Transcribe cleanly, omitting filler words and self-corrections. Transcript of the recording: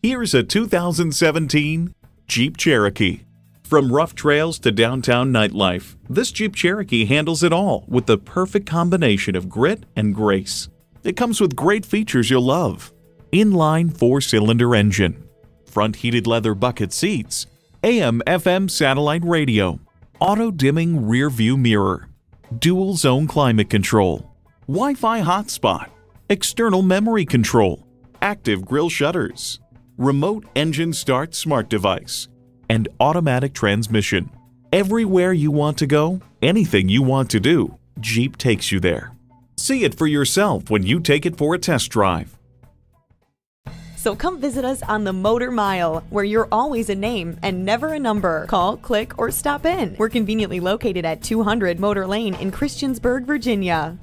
Here's a 2017 Jeep Cherokee. From rough trails to downtown nightlife, this Jeep Cherokee handles it all with the perfect combination of grit and grace. It comes with great features you'll love: inline four-cylinder engine, front heated leather bucket seats, AM/FM satellite radio, auto-dimming rear-view mirror, dual-zone climate control, Wi-Fi hotspot, external memory control, active grille shutters, remote engine start smart device, and automatic transmission. Everywhere you want to go, anything you want to do, Jeep takes you there. See it for yourself when you take it for a test drive. So come visit us on the Motor Mile, where you're always a name and never a number. Call, click, or stop in. We're conveniently located at 200 Motor Lane in Christiansburg, Virginia.